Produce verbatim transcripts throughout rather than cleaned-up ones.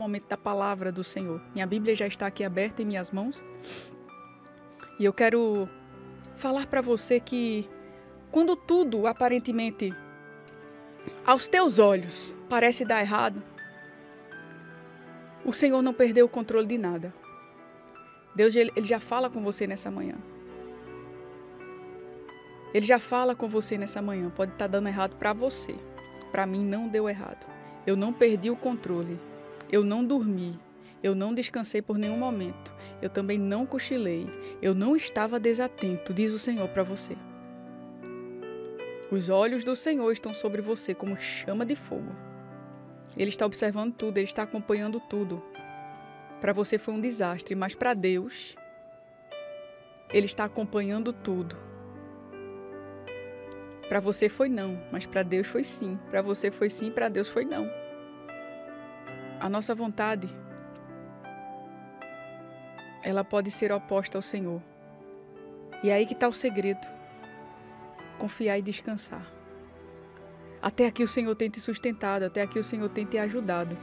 Momento da palavra do Senhor. Minha Bíblia já está aqui aberta em minhas mãos. E eu quero falar para você que quando tudo aparentemente aos teus olhos parece dar errado, o Senhor não perdeu o controle de nada. Deus ele já fala com você nessa manhã. Ele já fala com você nessa manhã. Pode estar dando errado para você. Para mim não deu errado. Eu não perdi o controle. Eu não dormi, eu não descansei por nenhum momento, eu também não cochilei, eu não estava desatento, diz o Senhor para você. Os olhos do Senhor estão sobre você como chama de fogo. Ele está observando tudo, Ele está acompanhando tudo. Para você foi um desastre, mas para Deus, Ele está acompanhando tudo. Para você foi não, mas para Deus foi sim. Para você foi sim, para Deus foi não. A nossa vontade, ela pode ser oposta ao Senhor. E é aí que está o segredo. Confiar e descansar. Até aqui o Senhor tem te sustentado, até aqui o Senhor tem te ajudado.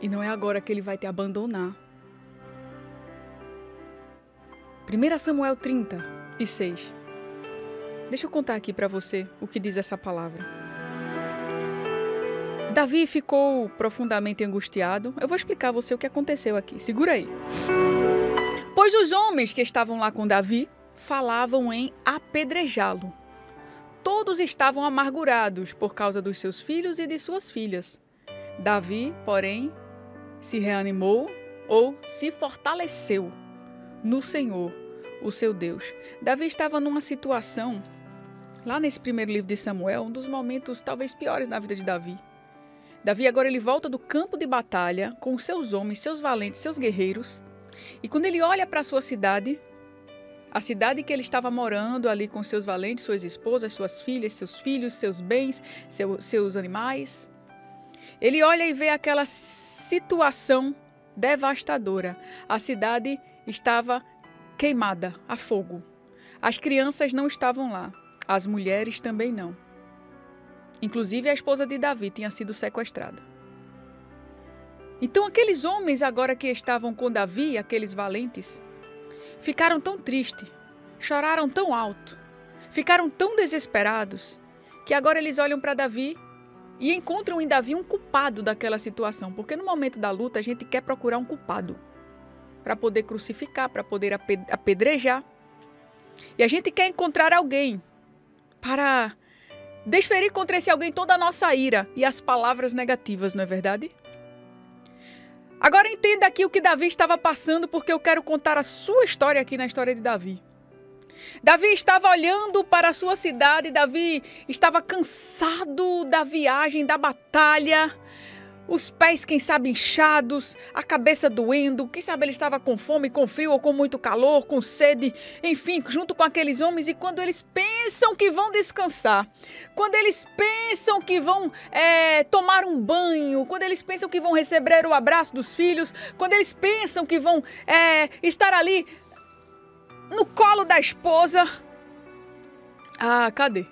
E não é agora que Ele vai te abandonar. primeiro Samuel trinta e seis. Deixa eu contar aqui para você o que diz essa palavra. Davi ficou profundamente angustiado. Eu vou explicar a você o que aconteceu aqui. Segura aí. Pois os homens que estavam lá com Davi falavam em apedrejá-lo. Todos estavam amargurados por causa dos seus filhos e de suas filhas. Davi, porém, se reanimou ou se fortaleceu no Senhor, o seu Deus. Davi estava numa situação, lá nesse primeiro livro de Samuel, um dos momentos talvez piores na vida de Davi. Davi agora ele volta do campo de batalha com seus homens, seus valentes, seus guerreiros. E quando ele olha para a sua cidade, a cidade que ele estava morando ali com seus valentes, suas esposas, suas filhas, seus filhos, seus bens, seu, seus animais. Ele olha e vê aquela situação devastadora. A cidade estava queimada a fogo. As crianças não estavam lá, as mulheres também não. Inclusive, a esposa de Davi tinha sido sequestrada. Então, aqueles homens agora que estavam com Davi, aqueles valentes, ficaram tão tristes, choraram tão alto, ficaram tão desesperados, que agora eles olham para Davi e encontram em Davi um culpado daquela situação. Porque no momento da luta, a gente quer procurar um culpado para poder crucificar, para poder apedrejar. E a gente quer encontrar alguém para desferir contra esse alguém toda a nossa ira e as palavras negativas, não é verdade? Agora entenda aqui o que Davi estava passando, porque eu quero contar a sua história aqui na história de Davi. Davi estava olhando para a sua cidade, Davi estava cansado da viagem, da batalha, os pés, quem sabe, inchados, a cabeça doendo, quem sabe ele estava com fome, com frio ou com muito calor, com sede, enfim, junto com aqueles homens. E quando eles pensam que vão descansar, quando eles pensam que vão é, tomar um banho, quando eles pensam que vão receber o abraço dos filhos, quando eles pensam que vão é, estar ali no colo da esposa, ah, cadê?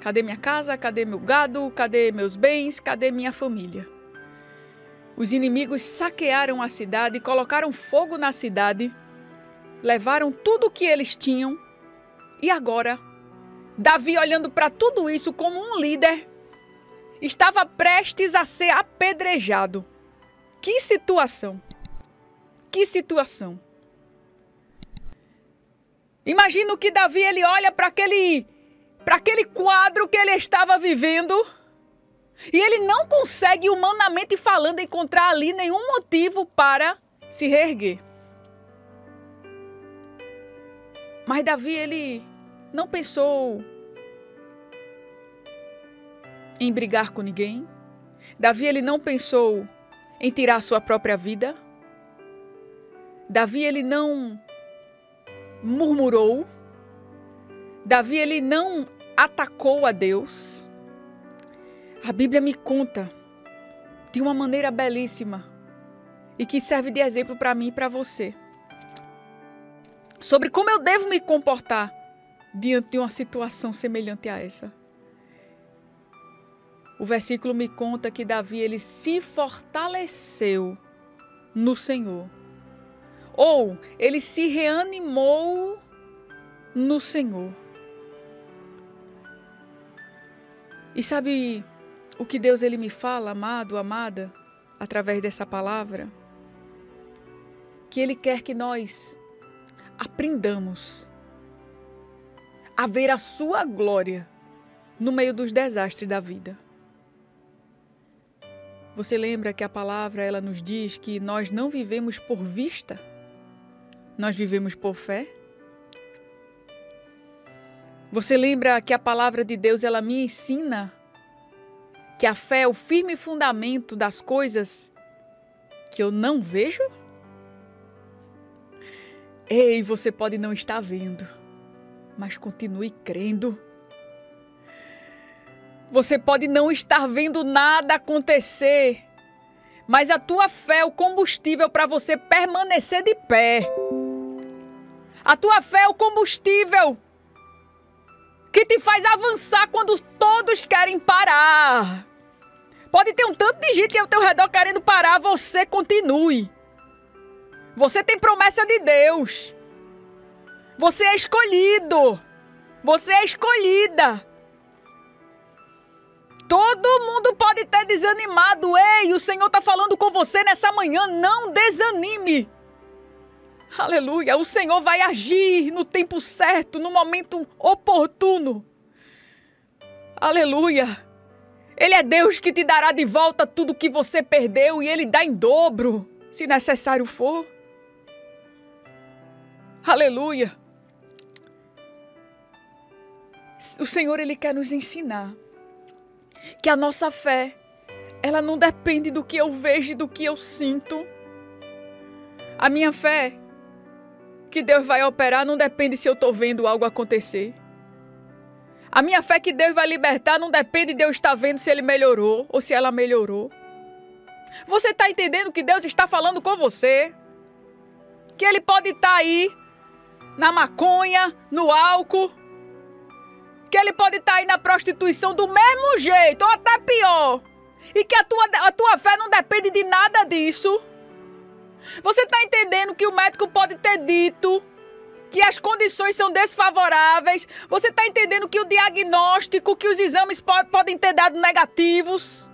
Cadê minha casa? Cadê meu gado? Cadê meus bens? Cadê minha família? Os inimigos saquearam a cidade, colocaram fogo na cidade, levaram tudo o que eles tinham. E agora, Davi, olhando para tudo isso como um líder, estava prestes a ser apedrejado. Que situação! Que situação! Imagino que Davi ele olha para aquele, para aquele quadro que ele estava vivendo. E ele não consegue, humanamente falando, encontrar ali nenhum motivo para se reerguer. Mas Davi, ele não pensou em brigar com ninguém. Davi, ele não pensou em tirar a sua própria vida. Davi, ele não murmurou. Davi, ele não atacou a Deus. A Bíblia me conta de uma maneira belíssima e que serve de exemplo para mim e para você sobre como eu devo me comportar diante de uma situação semelhante a essa. O versículo me conta que Davi, ele se fortaleceu no Senhor. Ou ele se reanimou no Senhor. E sabe o que Deus ele me fala, amado, amada, através dessa palavra? Que ele quer que nós aprendamos a ver a sua glória no meio dos desastres da vida. Você lembra que a palavra ela nos diz que nós não vivemos por vista, nós vivemos por fé? Você lembra que a palavra de Deus ela me ensina que a fé é o firme fundamento das coisas que eu não vejo? Ei, você pode não estar vendo, mas continue crendo. Você pode não estar vendo nada acontecer, mas a tua fé é o combustível para você permanecer de pé. A tua fé é o combustível que te faz avançar quando todos querem parar. Pode ter um tanto de gente ao teu redor querendo parar, você continue. Você tem promessa de Deus. Você é escolhido. Você é escolhida. Todo mundo pode ter desanimado. Ei, o Senhor está falando com você nessa manhã. Não desanime. Aleluia. O Senhor vai agir no tempo certo, no momento oportuno. Aleluia. Ele é Deus que te dará de volta tudo que você perdeu e Ele dá em dobro, se necessário for. Aleluia. O Senhor, Ele quer nos ensinar que a nossa fé, ela não depende do que eu vejo e do que eu sinto. A minha fé, que Deus vai operar, não depende se eu estou vendo algo acontecer. A minha fé que Deus vai libertar não depende de eu estar vendo se Ele melhorou ou se ela melhorou. Você está entendendo que Deus está falando com você? Que Ele pode estar aí na maconha, no álcool, que Ele pode estar aí na prostituição do mesmo jeito, ou até pior. E que a tua, a tua fé não depende de nada disso. Você está entendendo que o médico pode ter dito que as condições são desfavoráveis? Você está entendendo que o diagnóstico, que os exames pod- podem ter dado negativos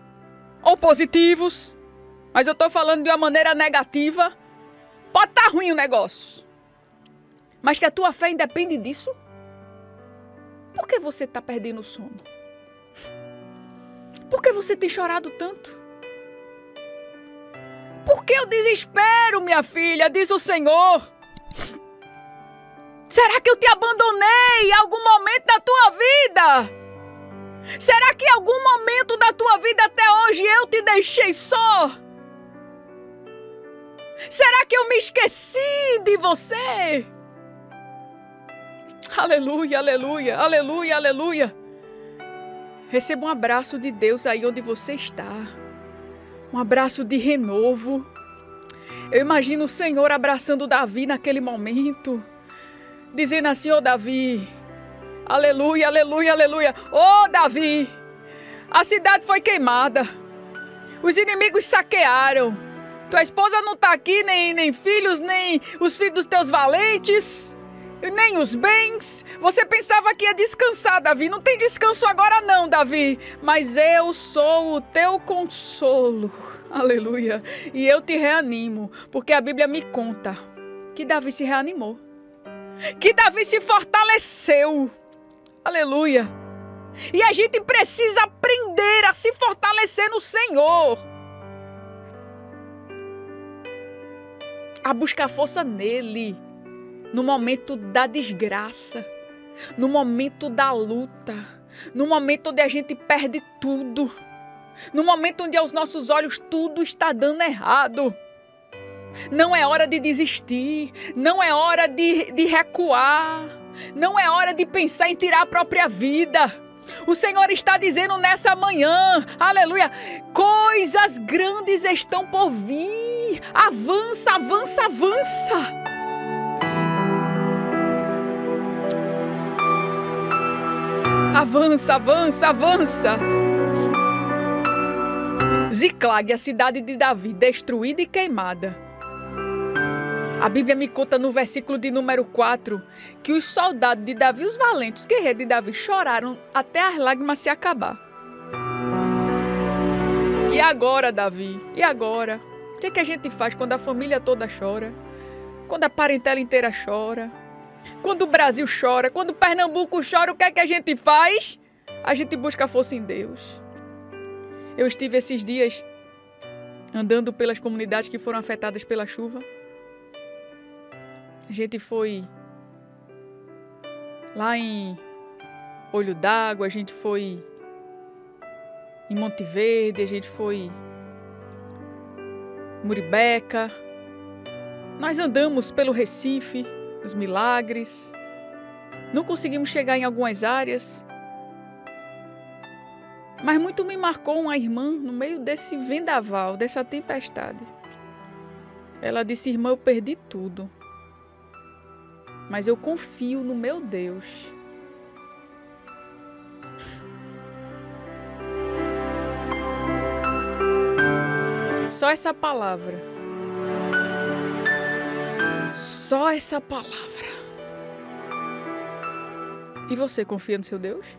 ou positivos? Mas eu estou falando de uma maneira negativa. Pode estar ruim o negócio. Mas que a tua fé independe disso? Por que você está perdendo o sono? Por que você tem chorado tanto? Por que o desespero, minha filha, diz o Senhor? Será que eu te abandonei em algum momento da tua vida? Será que em algum momento da tua vida até hoje eu te deixei só? Será que eu me esqueci de você? Aleluia, aleluia, aleluia, aleluia. Receba um abraço de Deus aí onde você está. Um abraço de renovo. Eu imagino o Senhor abraçando Davi naquele momento, dizendo assim: ô Davi, aleluia, aleluia, aleluia. Ô Davi, a cidade foi queimada. Os inimigos saquearam. Tua esposa não está aqui, nem, nem filhos, nem os filhos dos teus valentes, nem os bens. Você pensava que ia descansar, Davi. Não tem descanso agora não, Davi. Mas eu sou o teu consolo. Aleluia. E eu te reanimo. Porque a Bíblia me conta que Davi se reanimou. Que Davi se fortaleceu. Aleluia. E a gente precisa aprender a se fortalecer no Senhor. A buscar força nele. No momento da desgraça, no momento da luta, no momento onde a gente perde tudo, no momento onde aos nossos olhos tudo está dando errado. Não é hora de desistir, não é hora de, de recuar, não é hora de pensar em tirar a própria vida. O Senhor está dizendo nessa manhã, aleluia, coisas grandes estão por vir. Avança, avança, avança. Avança, avança, avança. Ziclague, a cidade de Davi, destruída e queimada. A Bíblia me conta no versículo de número quatro que os soldados de Davi, os valentes, os guerreiros de Davi, choraram até as lágrimas se acabar. E agora, Davi? E agora? O que é que a gente faz quando a família toda chora? Quando a parentela inteira chora? Quando o Brasil chora? Quando o Pernambuco chora? O que é que a gente faz? A gente busca força em Deus. Eu estive esses dias andando pelas comunidades que foram afetadas pela chuva. A gente foi lá em Olho d'Água, a gente foi em Monte Verde, a gente foi em Muribeca. Nós andamos pelo Recife, os milagres. Não conseguimos chegar em algumas áreas. Mas muito me marcou uma irmã no meio desse vendaval, dessa tempestade. Ela disse: irmã, eu perdi tudo, mas eu confio no meu Deus. Só essa palavra. Só essa palavra. E você confia no seu Deus?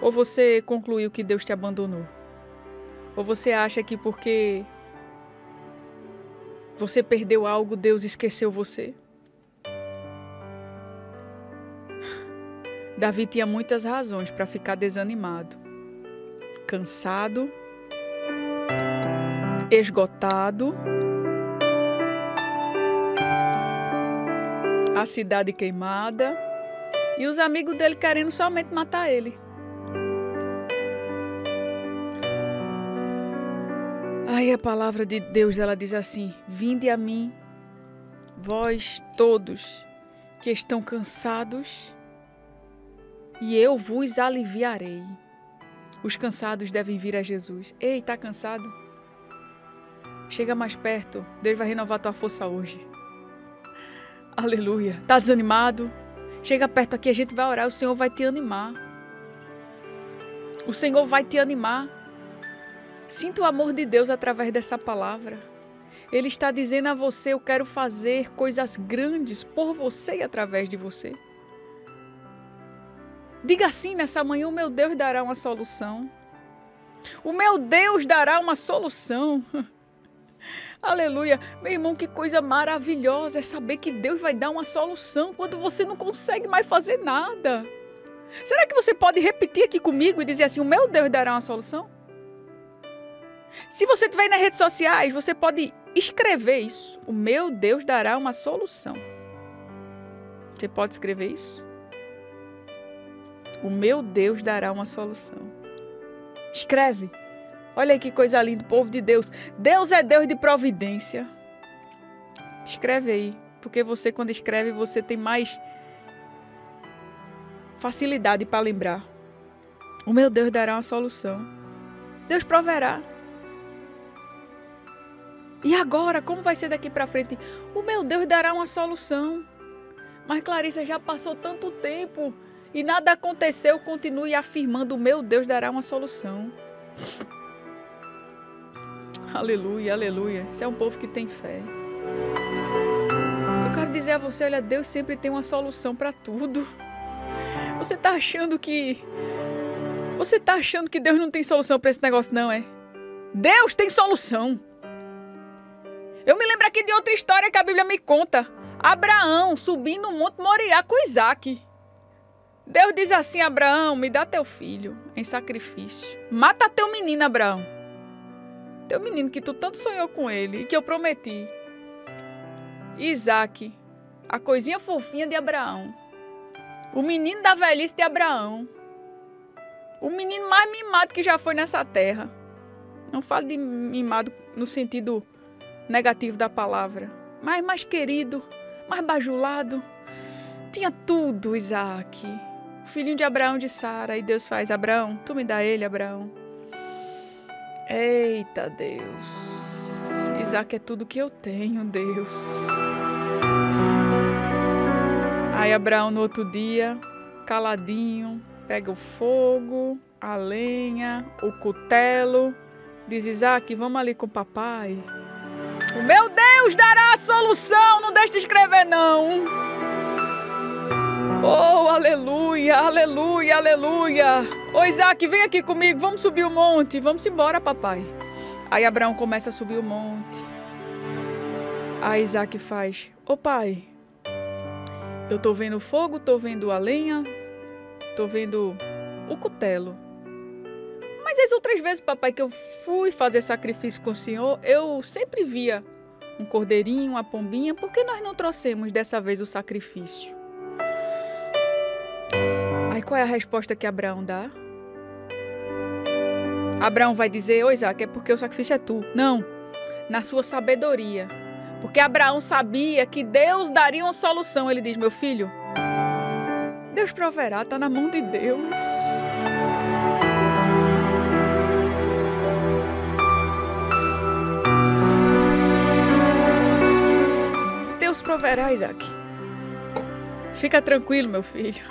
Ou você concluiu que Deus te abandonou? Ou você acha que porque você perdeu algo, Deus esqueceu você? Davi tinha muitas razões para ficar desanimado, cansado, esgotado, a cidade queimada e os amigos dele querendo somente matar ele. Aí a palavra de Deus, ela diz assim: vinde a mim, vós todos que estão cansados, e eu vos aliviarei. Os cansados devem vir a Jesus. Ei, tá cansado? Chega mais perto, Deus vai renovar tua força hoje. Aleluia. Tá desanimado? Chega perto aqui, a gente vai orar, o Senhor vai te animar. O Senhor vai te animar. Sinta o amor de Deus através dessa palavra. Ele está dizendo a você: eu quero fazer coisas grandes por você e através de você. Diga assim nessa manhã: o meu Deus dará uma solução. O meu Deus dará uma solução. Aleluia. Meu irmão, que coisa maravilhosa é saber que Deus vai dar uma solução quando você não consegue mais fazer nada. Será que você pode repetir aqui comigo e dizer assim: o meu Deus dará uma solução? Se você estiver nas redes sociais, você pode escrever isso. O meu Deus dará uma solução. Você pode escrever isso? O meu Deus dará uma solução. Escreve. Olha que coisa linda, povo de Deus. Deus é Deus de providência. Escreve aí, porque você, quando escreve, você tem mais facilidade para lembrar. O meu Deus dará uma solução. Deus proverá. E agora, como vai ser daqui para frente? O meu Deus dará uma solução. Mas Clarissa, já passou tanto tempo e nada aconteceu. Continue afirmando: o meu Deus dará uma solução. Aleluia, aleluia. Esse é um povo que tem fé. Eu quero dizer a você: olha, Deus sempre tem uma solução para tudo. Você tá achando que... Você tá achando que Deus não tem solução para esse negócio, não, é? Deus tem solução. Eu me lembro aqui de outra história que a Bíblia me conta. Abraão subindo o Monte Moriá com Isaac. Deus diz assim: Abraão, me dá teu filho em sacrifício. Mata teu menino, Abraão. Teu menino que tu tanto sonhou com ele e que eu prometi. Isaac, a coisinha fofinha de Abraão. O menino da velhice de Abraão. O menino mais mimado que já foi nessa terra. Não falo de mimado no sentido negativo da palavra, mas mais querido, mais bajulado. Tinha tudo, Isaac, o filhinho de Abraão, de Sara. E Deus faz: Abraão, tu me dá ele, Abraão. Eita, Deus, Isaac é tudo que eu tenho, Deus. Aí Abraão, no outro dia, caladinho, pega o fogo, a lenha, o cutelo. Diz Isaac, vamos ali com o papai. O meu Deus dará a solução, não deixe de escrever não. Oh, aleluia, aleluia, aleluia. Ô Isaac, vem aqui comigo, vamos subir o monte, vamos embora papai. Aí Abraão começa a subir o monte. Aí Isaac faz, ô pai, eu tô vendo fogo, tô vendo a lenha, tô vendo o cutelo. Mas as outras vezes, papai, que eu fui fazer sacrifício com o senhor, eu sempre via um cordeirinho, uma pombinha. Por que nós não trouxemos dessa vez o sacrifício? Aí qual é a resposta que Abraão dá? Abraão vai dizer, ô Isaac, é porque o sacrifício é tu. Não, na sua sabedoria. Porque Abraão sabia que Deus daria uma solução. Ele diz, meu filho, Deus proverá, está na mão de Deus. Deus proverá, Isaac. Fica tranquilo, meu filho.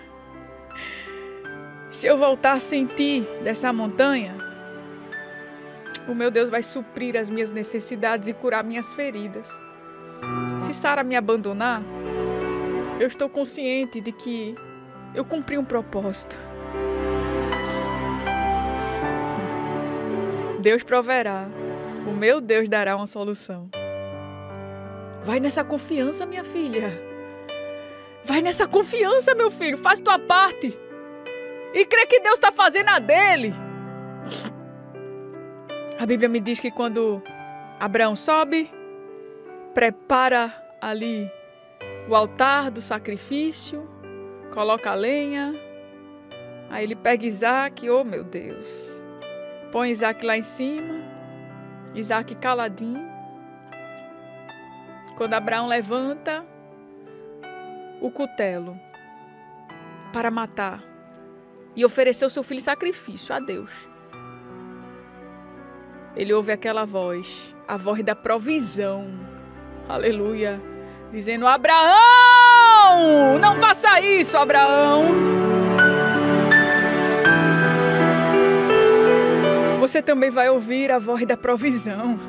Se eu voltar a sentir dessa montanha, o meu Deus vai suprir as minhas necessidades e curar minhas feridas. Se Sara me abandonar, eu estou consciente de que eu cumpri um propósito. Deus proverá. O meu Deus dará uma solução. Vai nessa confiança, minha filha. Vai nessa confiança, meu filho. Faz tua parte. E crê que Deus está fazendo a dele. A Bíblia me diz que quando Abraão sobe, prepara ali o altar do sacrifício, coloca a lenha. Aí ele pega Isaac, oh meu Deus. Põe Isaac lá em cima. Isaac caladinho. Quando Abraão levanta o cutelo para matar e ofereceu seu filho sacrifício a Deus, ele ouve aquela voz, a voz da provisão, aleluia, dizendo, Abraão, não faça isso, Abraão. Você também vai ouvir a voz da provisão.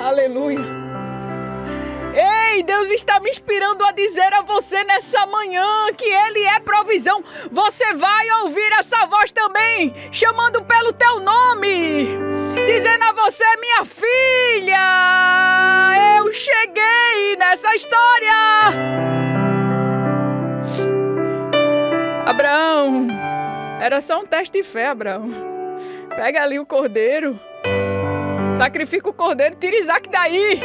Aleluia. Ei, Deus está me inspirando a dizer a você nessa manhã que Ele é provisão. Você vai ouvir essa voz também, chamando pelo teu nome, dizendo a você, minha filha, eu cheguei nessa história. Abraão, era só um teste de fé, Abraão. Pega ali o cordeiro. Sacrifica o cordeiro, tira Isaac daí.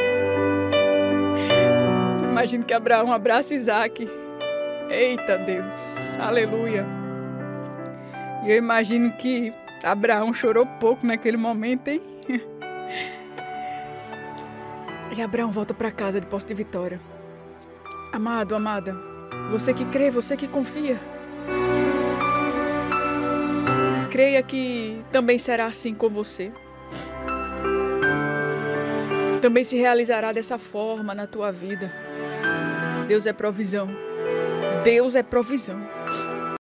Imagino que Abraão abraça Isaac. Eita Deus, aleluia. E eu imagino que Abraão chorou pouco naquele momento, hein? E Abraão volta para casa de Poço de Vitória. Amado, amada, você que crê, você que confia, creia que também será assim com você. Também se realizará dessa forma na tua vida. Deus é provisão. Deus é provisão.